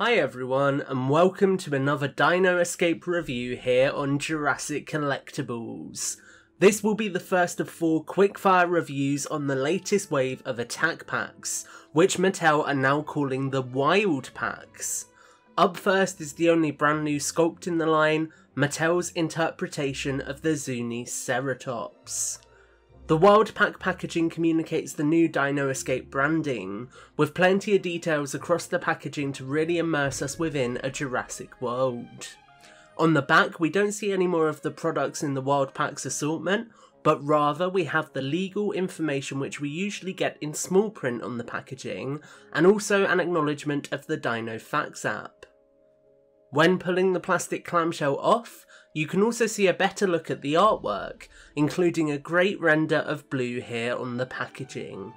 Hi everyone, and welcome to another Dino Escape review here on Jurassic Collectibles. This will be the first of four quickfire reviews on the latest wave of Attack Packs, which Mattel are now calling the Wild Packs. Up first is the only brand new sculpt in the line, Mattel's interpretation of the Zuniceratops. The Wild Pack packaging communicates the new Dino Escape branding, with plenty of details across the packaging to really immerse us within a Jurassic world. On the back, we don't see any more of the products in the Wild Pack's assortment, but rather we have the legal information which we usually get in small print on the packaging, and also an acknowledgement of the Dino Facts app. When pulling the plastic clamshell off, you can also see a better look at the artwork, including a great render of blue here on the packaging.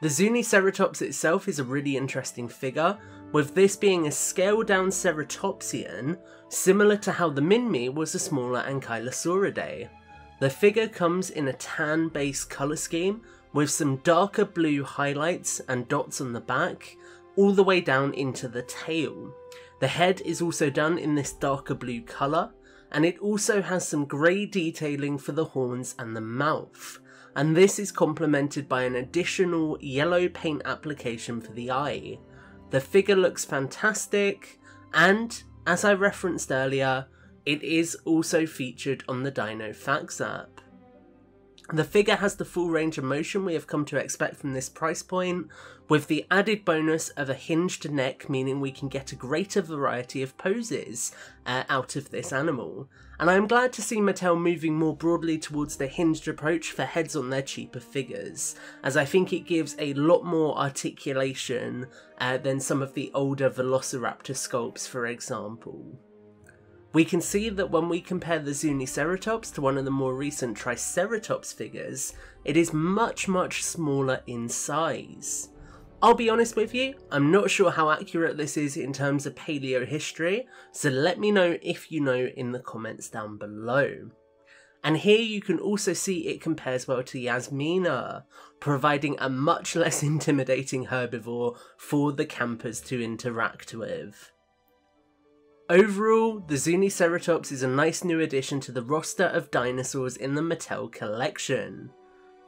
The Zuniceratops itself is a really interesting figure, with this being a scaled-down Ceratopsian, similar to how the Minmi was a smaller Ankylosauridae. The figure comes in a tan base colour scheme, with some darker blue highlights and dots on the back, all the way down into the tail. The head is also done in this darker blue colour, and it also has some grey detailing for the horns and the mouth, and this is complemented by an additional yellow paint application for the eye. The figure looks fantastic, and, as I referenced earlier, it is also featured on the Dino Facts app. The figure has the full range of motion we have come to expect from this price point, with the added bonus of a hinged neck, meaning we can get a greater variety of poses out of this animal. And I'm glad to see Mattel moving more broadly towards the hinged approach for heads on their cheaper figures, as I think it gives a lot more articulation than some of the older Velociraptor sculpts, for example. We can see that when we compare the Zuniceratops to one of the more recent Triceratops figures, it is much smaller in size. I'll be honest with you, I'm not sure how accurate this is in terms of paleo history, so let me know if you know in the comments down below. And here you can also see it compares well to Yasmina, providing a much less intimidating herbivore for the campers to interact with. Overall, the Zuniceratops is a nice new addition to the roster of dinosaurs in the Mattel collection.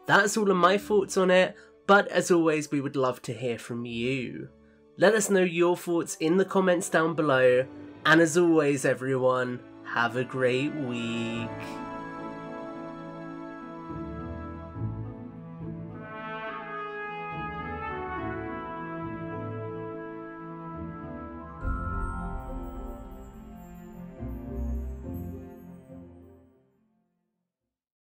That's all of my thoughts on it, but as always we would love to hear from you. Let us know your thoughts in the comments down below, and as always everyone, have a great week.